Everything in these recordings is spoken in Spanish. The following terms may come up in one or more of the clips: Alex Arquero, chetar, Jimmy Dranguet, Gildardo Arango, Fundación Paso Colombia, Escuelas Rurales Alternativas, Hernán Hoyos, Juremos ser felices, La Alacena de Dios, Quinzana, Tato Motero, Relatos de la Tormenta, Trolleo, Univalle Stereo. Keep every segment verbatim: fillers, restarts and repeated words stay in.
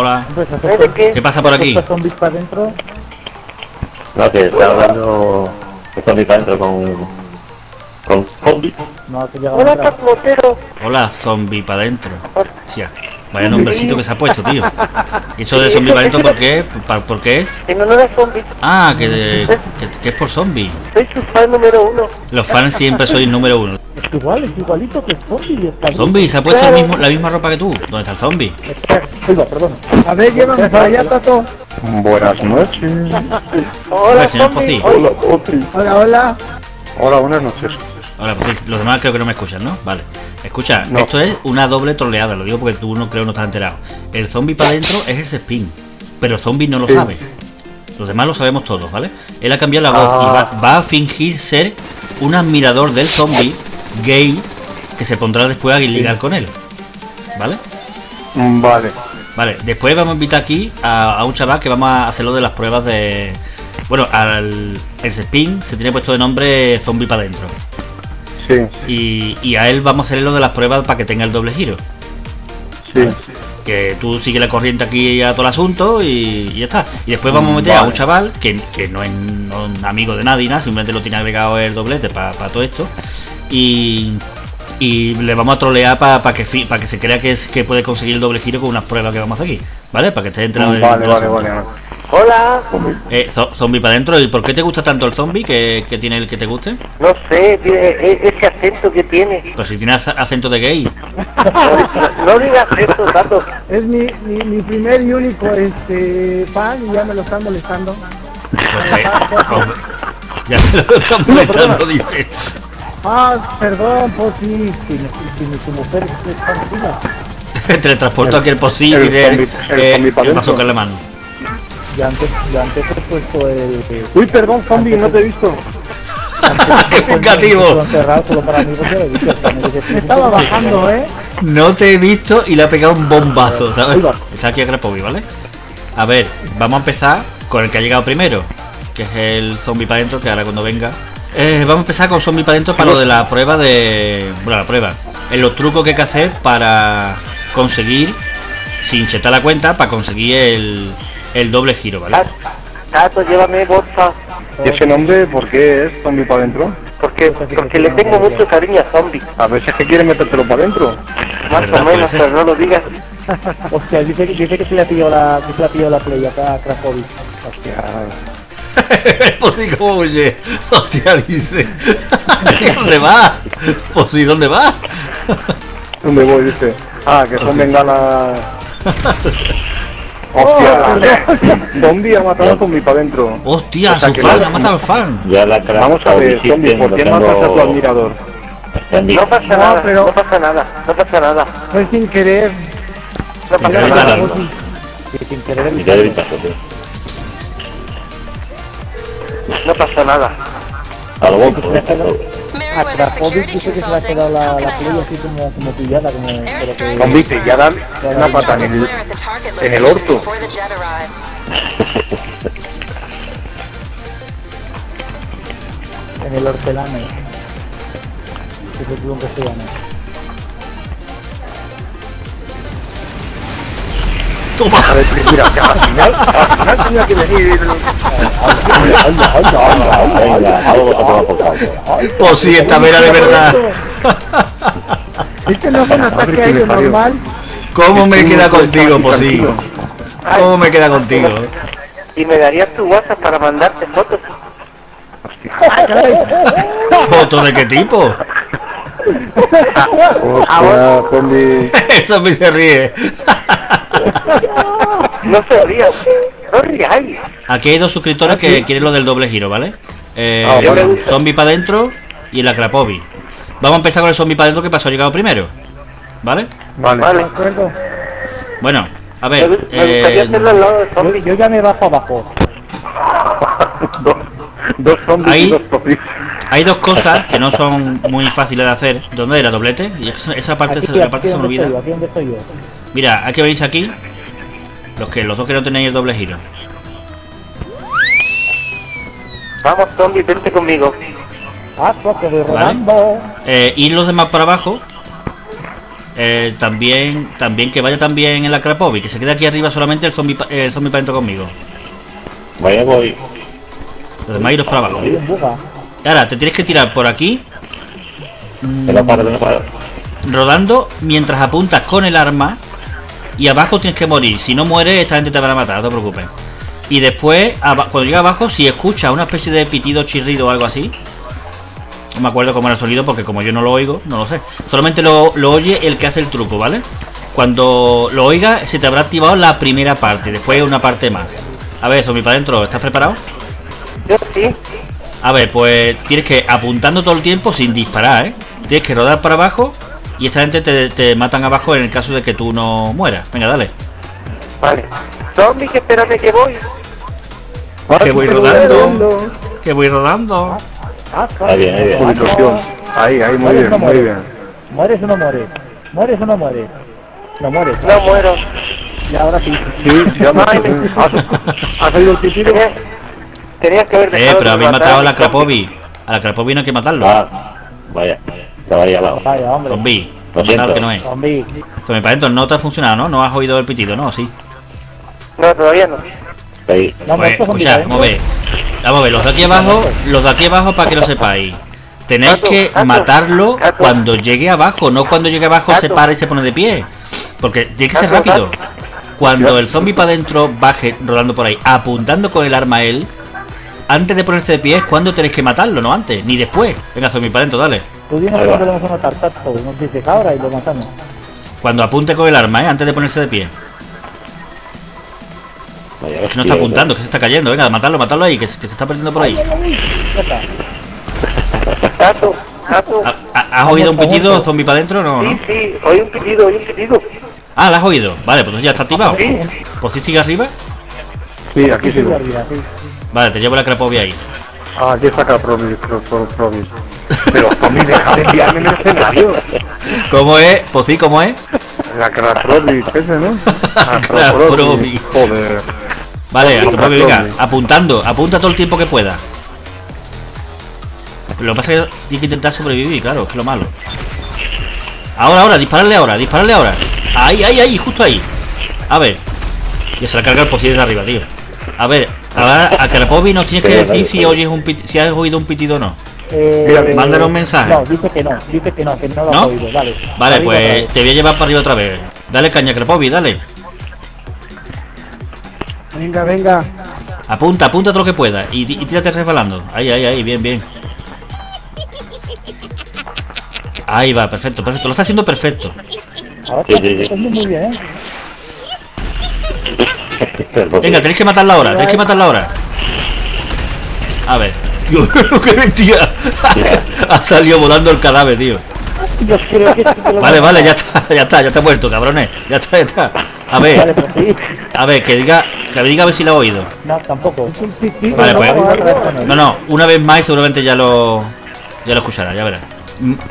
Hola. ¿Qué? ¿Qué pasa por aquí? ¿Zombies para adentro? No, que está hablando de zombies para adentro con... con zombies. No, hola, Tato Motero. Hola, zombie para adentro. Hostia, vaya nombrecito que se ha puesto, tío. ¿Y eso de zombie para adentro por qué? ¿Por qué es? En honor a zombies. Ah, que, que, que es por zombie. Soy su fan número uno. Los fans siempre sois número uno. Es igual, es igualito que el zombie. Zombie, se ha puesto claro. el mismo, la misma ropa que tú. ¿Dónde está el zombie? Oiga, perdón. A ver, llévame para allá, Tato. Buenas noches. Hola, señor Pocí. Hola, Pocí. Hola, hola. Hola, buenas noches. Ahora, pues los demás creo que no me escuchan, ¿no? Vale. Escucha, no. Esto es una doble troleada, lo digo porque tú no creo no estás enterado. El zombie para adentro es ese spin, pero el zombie no lo sí. sabe. Los demás lo sabemos todos, ¿vale? Él ha cambiado la voz ah. y va, va a fingir ser un admirador del zombie gay que se pondrá después a ligar sí. con él, ¿vale? Vale. Vale, después vamos a invitar aquí a, a un chaval que vamos a hacerlo de las pruebas de... Bueno, al el spin se tiene puesto de nombre zombie para adentro. Sí, sí. Y, y a él vamos a hacerle lo de las pruebas para que tenga el doble giro. Sí. Vale. Que tú sigue la corriente aquí a todo el asunto y, y ya está. Y después vamos a meter vale. a un chaval que, que no es no, amigo de nadie, nada, simplemente lo tiene agregado el doblete para pa todo esto. Y, y le vamos a trolear para pa que, pa que se crea que, es, que puede conseguir el doble giro con unas pruebas que vamos a hacer aquí. ¿Vale? Para que esté entrando en vale, el vale, vale, vale. Hola. Eh, zombie para adentro. ¿Y por qué te gusta tanto el zombie? ¿Qué, qué tiene el que te guste? No sé, tiene ese acento que tiene. Pero si tiene acento de gay. No, no digas acento, Tato. Es mi, mi, mi primer y único este, fan y ya me lo están molestando. Pues, eh, ya me lo están molestando, no, dice. Ah, perdón, por si mi mujer está encima. Entre el transporte aquí el posible y el, el, el, el paso con la mano. Ya antes, ya antes he puesto el... el Uy, perdón, zombie, no te he visto. ¡Qué pecativo! Me estaba bajando, ¿eh? No te he visto y le ha pegado un bombazo, ¿sabes? Está aquí a Crapovi, ¿vale? A ver, vamos a empezar con el que ha llegado primero, que es el zombie para adentro, que ahora cuando venga... Eh, vamos a empezar con zombie para adentro para lo de la prueba de... Bueno, la prueba. En los trucos que hay que hacer para conseguir, sin chetar la cuenta, para conseguir el... el doble giro, ¿vale? Tato, llévame, bolsa. ¿Y ese nombre por qué es zombie para adentro? Porque, porque le tengo mucho cariño a zombie. A veces que quiere metértelo para adentro. Más o menos, pero no lo digas. Hostia, dice, dice que se le ha pillado la, que se le ha pillado la play acá a Crapovi. Hostia. Pues como oye, hostia, dice. ¿Dónde va? Pues sí, ¿dónde va? ¿Dónde voy? Dice. Ah, que son bengalas. ¡Hostia! Oh, zombie ha matado a zombie para adentro. ¡Hostia! O sea, su fan la... ha matado al fan. Ya la Vamos a ver, zombie, ¿por qué matas a tu admirador? No pasa no, nada, pero... no pasa nada, no pasa nada. Fue sin querer. No pasa sin nada. nada. Sin querer. Sin querer. No pasa nada. A lo bonito. Atrapovi dice que se le ha quedado la, la playa así como, como pillada, como... Zombie, pillada una pata en el, en el orto. En el hortelano. Que se tuvo un castellano. Toma. A ver, mira, al final, al final tenía que venir. Anda, anda, anda, anda. Algo te va a tocar. Pues sí, esta vera de verdad. Este no es un ataque aéreo normal. ¿Cómo me queda contigo, Posí? ¿Cómo me queda contigo? Y me darías tu WhatsApp para mandarte fotos. ¿Fotos de qué tipo? Ahora, eso me se ríe. No se ríe, no ríais. Aquí hay dos suscriptores que quieren lo del doble giro, ¿vale? Eh, el zombie para adentro y el Acrapovi. Vamos a empezar con el zombie para adentro que pasó llegado primero, ¿vale? Vale, vale. Bueno, a ver. Me, me gustaría eh, hacerlo al lado del zombie. Yo, yo ya me bajo abajo. dos, dos zombies y dos zombies. Hay dos cosas que no son muy fáciles de hacer. ¿Dónde era doblete? Y esa parte, aquí, se, la aquí, parte aquí se me olvida. Yo, aquí estoy yo. Mira, aquí veis aquí los que los dos que no tenéis el doble giro. Vamos, zombie, vente conmigo. Ah, poco de rodando. ¿Vale? Eh, ir los demás para abajo Eh, también, también que vaya también en la Krapovic, que se quede aquí arriba solamente el zombie, el zombie para dentro conmigo. Vaya voy. Los demás iros para abajo. Ahora, te tienes que tirar por aquí. Te lo paro, te lo paro. Rodando mientras apuntas con el arma. Y abajo tienes que morir. Si no mueres, esta gente te van a matar, no te preocupes. Y después, cuando llegas abajo, si escuchas una especie de pitido, chirrido o algo así. No me acuerdo cómo era el sonido porque como yo no lo oigo, no lo sé. Solamente lo, lo oye el que hace el truco, ¿vale? Cuando lo oigas, se te habrá activado la primera parte. Después una parte más. A ver, Zombie para adentro, ¿estás preparado? Yo sí. A ver, pues tienes que apuntando todo el tiempo sin disparar, ¿eh? Tienes que rodar para abajo y esta gente te, te matan abajo en el caso de que tú no mueras. Venga, dale. Vale. Zombie, que espérame que voy. Que voy rodando. Que voy rodando. Ah, ahí bien, ahí bien. Ahí, ahí, muy bien, muy bien. ¿Mueres o no mueres? ¿Mueres o no mueres? No mueres. No muero. Y ahora sí. Sí, ya me ha salido el pitido. Tenías que haber dejado. Eh, pero habéis matado a la Krapovic. A la Krapovic no hay que matarlo. Ah, vaya, te vaya al lado. Vaya, hombre. Zombie, lo que no es. Zombie. Zombie, para dentro, no te ha funcionado, ¿no? No has oído el pitido, ¿no? Sí. No, todavía no. Ahí. Pues, escuchad, vamos a ver. Vamos a ver, los de aquí abajo, los de aquí abajo para que lo sepáis. Tenéis que matarlo cuando llegue abajo, no cuando llegue abajo se para y se pone de pie. Porque tiene que ser rápido. Cuando el zombie para adentro baje rodando por ahí, apuntando con el arma a él, antes de ponerse de pie es cuando tenéis que matarlo, no antes, ni después. Venga, zombie para adentro, dale. Tú dices que lo vamos a matar, Tato, nos dices ahora y lo matamos. Cuando apunte con el arma, ¿eh? Antes de ponerse de pie. Vaya, es que no está apuntando, que se está cayendo. Venga, matarlo, matarlo ahí, que se, que se está perdiendo por ahí. ¿Has oído un pitido, zombie para adentro? No, no. Sí, sí, oí un pitido, oí un pitido. Ah, ¿la has oído? Vale, pues ya está activado. ¿Pues sí sigue arriba? Sí, aquí sigo. Vale, te llevo la Krapovic ahí. Ah, aquí está Krapovic. Pero zombie, deja de enviarme en el escenario. ¿Cómo es? Pues sí, ¿cómo es? La Krapovic, ese, ¿no? La Krapovic. Joder. Vale, venga, apuntando, apunta todo el tiempo que pueda. Lo que pasa es que tienes que intentar sobrevivir, claro, es que es lo malo. Ahora, ahora, dispararle ahora, dispararle ahora. Ahí, ahí, ahí, justo ahí. A ver. Y se la carga el posible de arriba, tío. A ver, ahora a Krapovic nos tienes que decir si oyes un pit, si has oído un pitido o no. Eh, Mándale un mensaje. No, dice que no, dice que no, que no lo ¿no? has oído, vale. Vale, arriba, pues te voy a llevar para arriba otra vez. Dale caña, Krapovic, dale. Venga, venga. Apunta, apunta todo lo que pueda y, y tírate resbalando. Ahí, ahí, ahí, bien, bien. Ahí va, perfecto, perfecto. Lo está haciendo perfecto. Sí, sí, sí. Muy bien, ¿eh? Venga, tenéis que matarla ahora, tenéis que matarla ahora. A ver. ¡Qué mentira! Ha salido volando el cadáver, tío. Vale, vale, ya está, ya está, ya está muerto, cabrones. Ya está, ya está. A ver. A ver, que diga, que diga a ver si lo ha oído. No, tampoco. Vale, pues. No, no, una vez más y seguramente ya lo. Ya lo escuchará, ya verás.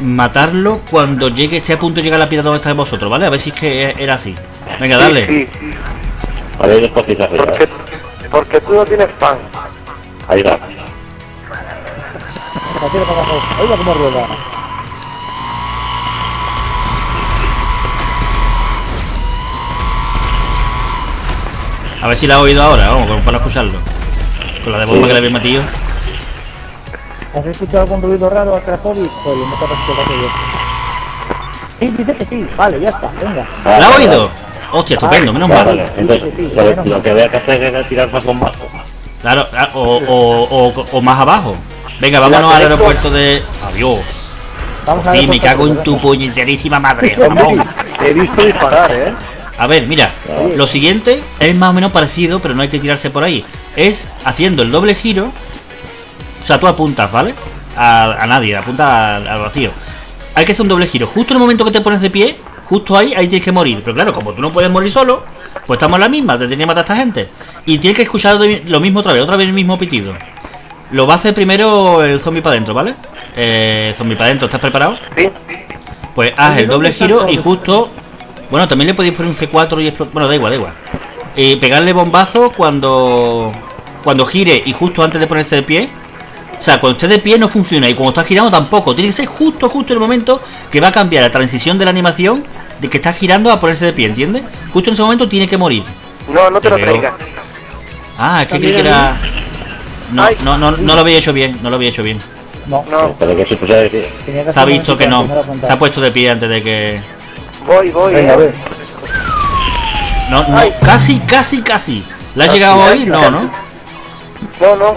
Matarlo cuando llegue, esté a punto de llegar a la piedra donde estáis vosotros, ¿vale? A ver si es que era así. Venga, dale. Sí, sí. A ver, después porque, porque tú no tienes pan. Ahí va. Oiga cómo rueda. A ver si la ha oído ahora, vamos, para escucharlo. Con la de bomba sí. Que le habéis metido. ¿Has escuchado algún ruido raro a Krapovic? Pues no te respetas que yo. Sí, dice que sí, vale, ya está, venga. ¿La ha oído? Hostia, estupendo, menos mal. Vale, entonces, lo que había que hacer es tirar más bombazo. Claro, o, o, o, o más abajo. Venga, vámonos al aeropuerto de... Adiós. Sí, me cago en tu puñeterísima madre. Te he visto disparar, ¿eh? A ver, mira, lo siguiente es más o menos parecido, pero no hay que tirarse por ahí. Es haciendo el doble giro. O sea, tú apuntas, ¿vale? A, a nadie, apunta al, al vacío. Hay que hacer un doble giro. Justo en el momento que te pones de pie, justo ahí, ahí tienes que morir. Pero claro, como tú no puedes morir solo, pues estamos en la misma, te tienes que matar a esta gente. Y tienes que escuchar lo mismo otra vez, otra vez el mismo pitido. Lo va a hacer primero el zombie para adentro, ¿vale? Eh, zombie para adentro, ¿estás preparado? Sí. Pues haz el doble giro y justo... Bueno, también le podéis poner un C cuatro y explotar... Bueno, da igual, da igual. Eh, pegarle bombazo cuando... Cuando gire y justo antes de ponerse de pie... O sea, cuando esté de pie no funciona y cuando está girando tampoco. Tiene que ser justo, justo el momento que va a cambiar la transición de la animación de que está girando a ponerse de pie, ¿entiendes? Justo en ese momento tiene que morir. No, no te, te lo traigas. Ah, es que creí que era... No, no, no, no lo había hecho bien, no lo había hecho bien. No, no. Se ha visto que no, se ha puesto de pie antes de que... Voy, voy. Venga, a ver. No, no, casi, casi, casi. ¿La has llegado hoy? No, ¿no? No, no.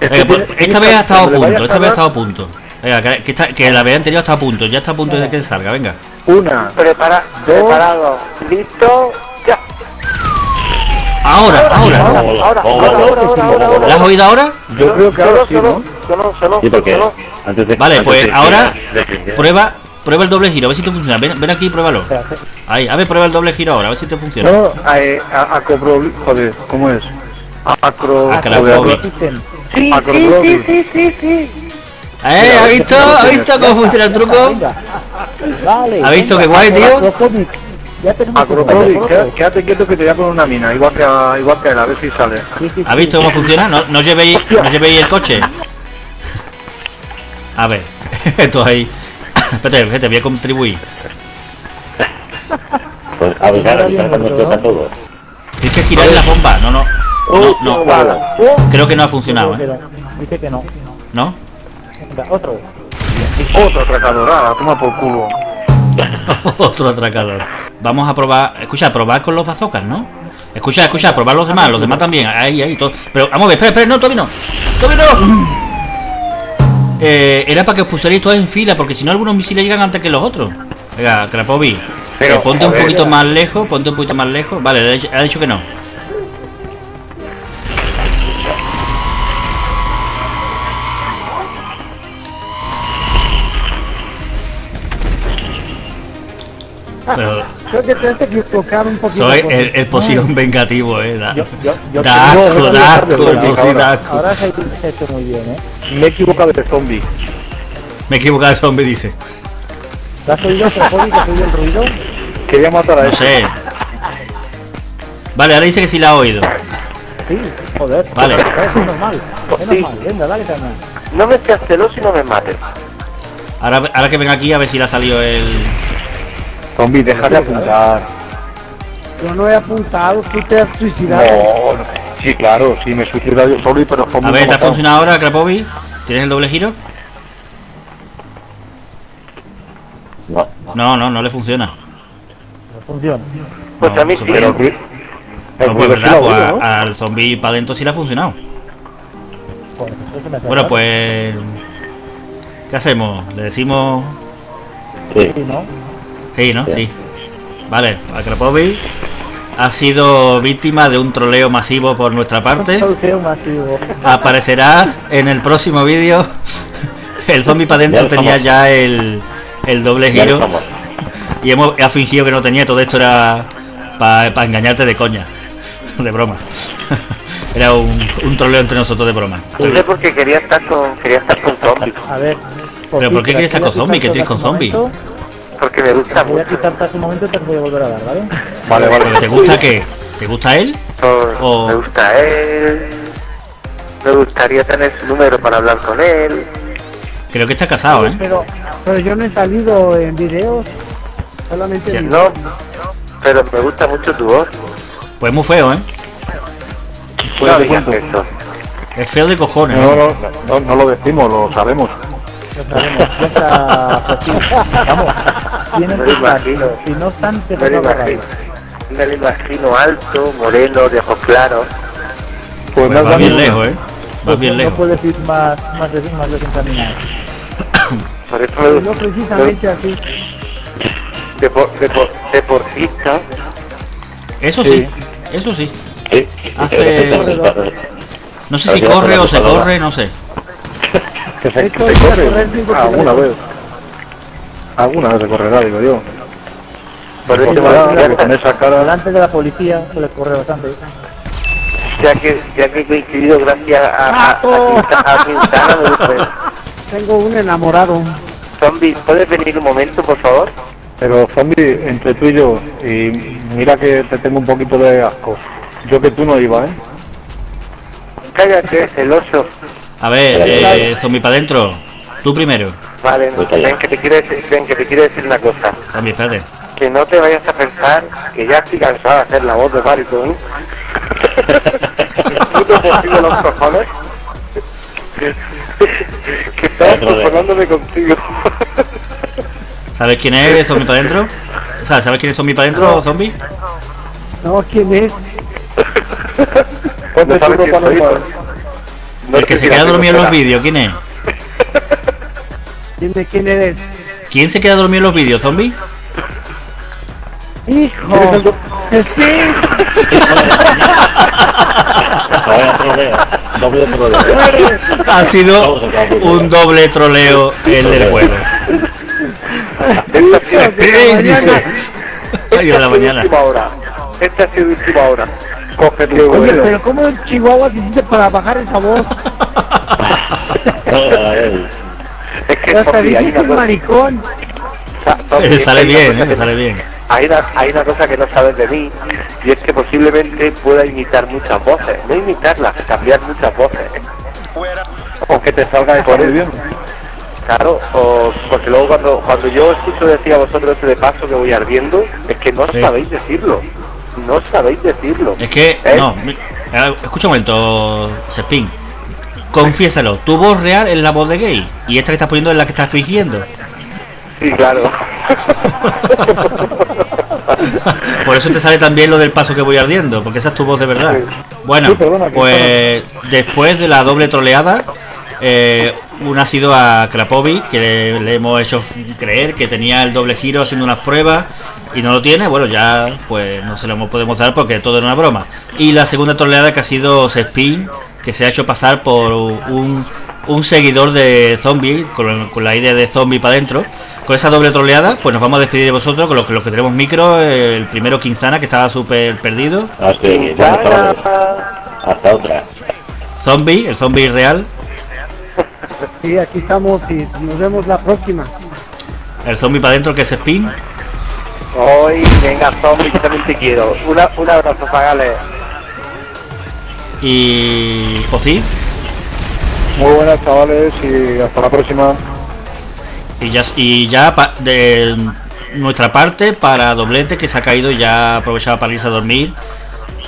Venga, pues, esta vez ha estado a punto, esta vez ha estado a punto. Venga, que, esta, que la vez anterior está a punto, ya está a punto de que salga, venga. Una, prepara, preparado, listo, ya. Ahora, ahora, ahora, ahora, ahora, ahora, ahora. ¿La has oído ahora? Yo creo que ahora sí, ¿no? Solo, solo, solo. Vale, pues ahora prueba, prueba el doble giro, a ver si te funciona. Ven, ven aquí y pruébalo. Ahí, a ver, prueba el doble giro ahora, a ver si te funciona. No, acrobro, joder, ¿cómo es? Acro, acrobro. Sí, sí, sí, sí, sí. ¿Eh? ¿Ha visto? ¿Ha visto cómo funciona el truco? Vale. ¿Ha visto que guay, tío? Acrobro, quédate quieto que te voy a poner una mina, igual que a, igual que a él, a ver si sale. ¿Ha visto cómo funciona? No, no llevéis, no llevéis el coche. A ver, esto ahí. Espérate, espérate, voy a contribuir. Pues avisar, avisar que nos toca todo. Tienes que girar la bomba, no, no. No, no. Creo que no ha funcionado, ¿eh? Dice que no. ¿No? Otro. Otro atracador, ah, toma por culo. Otro atracador. Vamos a probar, escucha, probar con los bazocas, ¿no? Escucha, escucha, probar los demás, los demás también. Ahí, ahí, todo. Pero vamos a ver, espera, espera, no, todavía no. Todavía no. Eh, era para que os pusierais todos en fila, porque si no algunos misiles llegan antes que los otros. Venga, Krapovi, pero ponte un poquito más lejos, ponte un poquito más lejos. Vale, ha dicho que no. Pero soy el, el posición vengativo, eh. Da, yo, yo, yo da asco, no, da asco, el posición da asco. Ahora se ha hecho muy bien, eh. Me he equivocado de zombie. Me he equivocado de zombie, dice. ¿Te has oído, Krapovi, que has oído el ruido? Quería matar a él. No sé. Vale, ahora dice que sí la ha oído. Sí, joder. Vale. Es normal. Es normal. Venga, dale, carnal. No me seas celoso y no me mates. Ahora, ahora que venga aquí a ver si le ha salido el... Zombie, deja de apuntar. Yo no he apuntado, tú te has suicidado. No, no. Sí, claro, sí me he suicidado yo solo, pero zombie. A ver, ¿te ha funcionado ahora, Krapovi? ¿Tienes el doble giro? No. No, no, no le funciona. No funciona. Pues no, a mí sí. Pero el, el no, pues, sí oído, a, ¿no? Al zombie para adentro sí le ha funcionado. Bueno, pues, bueno, pues... ¿qué hacemos? ¿Le decimos...? Sí, ¿no? Sí, ¿no? Sí. Sí. Vale, Krapovi ha sido víctima de un troleo masivo por nuestra parte. Aparecerás en el próximo vídeo. El zombie para adentro tenía ya el, el doble giro. Y hemos ha fingido que no tenía, todo esto era para pa engañarte de coña. De broma. Era un, un troleo entre nosotros de broma. No sé por qué quería estar con, quería estar con zombies. A ver. Por ¿Pero por qué querías estar con zombies? ¿Qué tienes con zombies? Porque me gusta mucho. Voy a quitar para su momento y te voy a volver a dar, ¿vale? Vale, vale. ¿Pero te gusta qué? ¿Te gusta él? No, o... Me gusta él. Me gustaría tener su número para hablar con él. Creo que está casado, pero, ¿eh? Pero, pero yo no he salido en videos. Solamente sí, en no, pero me gusta mucho tu voz. Pues muy feo, ¿eh? Feo no, de digas eso. Es feo de cojones. No, no, no, no lo decimos, lo sabemos. Vamos, tienen que imagino, si no están te me lo imagino, me lo imagino alto, moreno, de ojos claros. Pues, pues va bien lejos, eh. Va bien lejos. No puedes ir más, más, más desencaminado. Por eso me gusta. precisamente no. así. Depor, depor, deportista. Eso sí, sí. eso sí. sí. Hace. No sé si corre o se corre, no sé. Que se, que se corre alguna vez. Alguna vez se correrá, digo yo. Por eso que con esa cara... Delante de la policía se les corre bastante. Ya que, ya que he coincidido gracias a... Tengo un enamorado. Zombie, ¿puedes venir un momento, por favor? Pero, Zombie, entre tú y yo, y mira que te tengo un poquito de asco. Yo que tú no iba, ¿eh? Cállate, celoso. A ver, eh, zombie para adentro. Tú primero. Vale, ven que te quiero decir, ven que te quiero decir una cosa. Zombie, espérate. que no te vayas a pensar que ya estoy cansado de hacer la voz de baritón. Puto consigo los cojones. Que estás cojonándome contigo. ¿Sabes quién es Zombie para adentro? O sea, ¿sabes quién es Zombie para adentro, no. Zombie? No, ¿quién es? ¿Cuánto no quién soy, no? No el que se queda dormido en los vídeos, ¿quién es? Dime quién eres. ¿Quién se queda dormido en los vídeos, Zombie? ¡Hijo! ¡Sí! Doble troleo. Ha sido un doble troleo el del juego. Se piden, dice. Ay, de la mañana. Esta ha sido última hora. Cógete, oye, pero ¿cómo en Chihuahua te hiciste para bajar esa voz? Es que hasta dices un maricón. Le sale bien, le sale bien. Hay una, hay una cosa que no sabes de mí, y es que posiblemente pueda imitar muchas voces, no imitarlas, cambiar muchas voces, o que te salga de poner bien. Claro, o porque luego cuando, cuando yo escucho decir a vosotros ese de paso que voy ardiendo, es que no sí. sabéis decirlo, no sabéis decirlo. Es que, ¿eh? No, escucha un momento, Sespin, confiésalo, tu voz real es la voz de gay, y esta que estás poniendo es la que estás fingiendo. Sí, claro. Por eso te sale también lo del paso que voy ardiendo, porque esa es tu voz de verdad. Bueno, sí, perdona, pues perdona. Después de la doble troleada, eh, un ha sido a Krapovic, que le, le hemos hecho creer que tenía el doble giro haciendo unas pruebas y no lo tiene. Bueno, ya pues no se lo podemos dar porque todo era una broma. Y la segunda troleada que ha sido Sespin, que se ha hecho pasar por un, un seguidor de Zombie, con, con la idea de Zombie para adentro. Con esa doble troleada, pues nos vamos a despedir de vosotros con los que, los que tenemos micro, el primero Quinzana, que estaba súper perdido. Ah, sí, ya hasta otra. Zombie, el zombie real. Sí, aquí estamos y nos vemos la próxima. El zombie para adentro, que es Spin. Hoy, venga zombie, yo también te quiero. Una, un abrazo, pagale. Y... Pocí. Muy buenas, chavales, y hasta la próxima. Y ya, y ya pa, de nuestra parte para doblete, que se ha caído y ya aprovechaba para irse a dormir.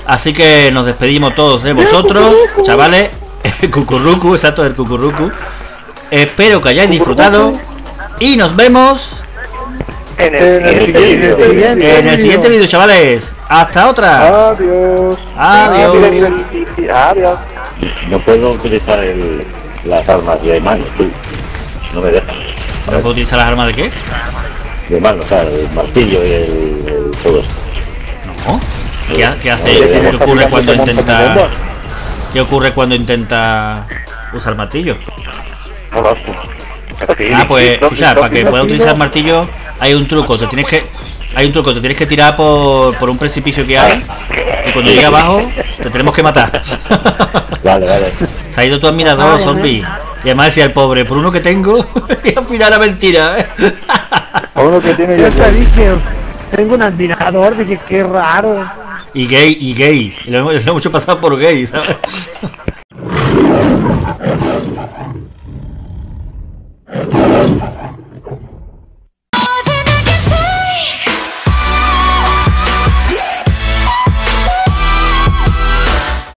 Así que nos despedimos todos de vosotros, chavales. Cucurrucu, exacto, del cucurrucu. Espero que hayáis disfrutado y nos vemos en el siguiente vídeo, chavales. Hasta otra. Adiós. Adiós. Adiós. No puedo utilizar el, las armas de mano, tú. No me dejas. ¿No puedo utilizar las armas de qué? De mano, o sea, el martillo y el, el todo esto. No. ¿Qué, qué hace? No, ¿Qué ocurre cuando intenta? ¿Qué ocurre cuando intenta usar el martillo? Ah, pues, o sea, para que pueda utilizar el martillo hay un truco. Te tienes que, hay un truco. Te tienes que tirar por, por un precipicio que hay y cuando llegue abajo te tenemos que matar. Vale, vale. Se ha ido tu admirador, zombie. Y además decía el pobre, por uno que tengo, y al final la mentira, ¿eh? Por uno que tiene yo. Te dije, tengo un admirador, dije, qué raro. Y gay, y gay. Y lo hemos hecho pasar por gay, ¿sabes?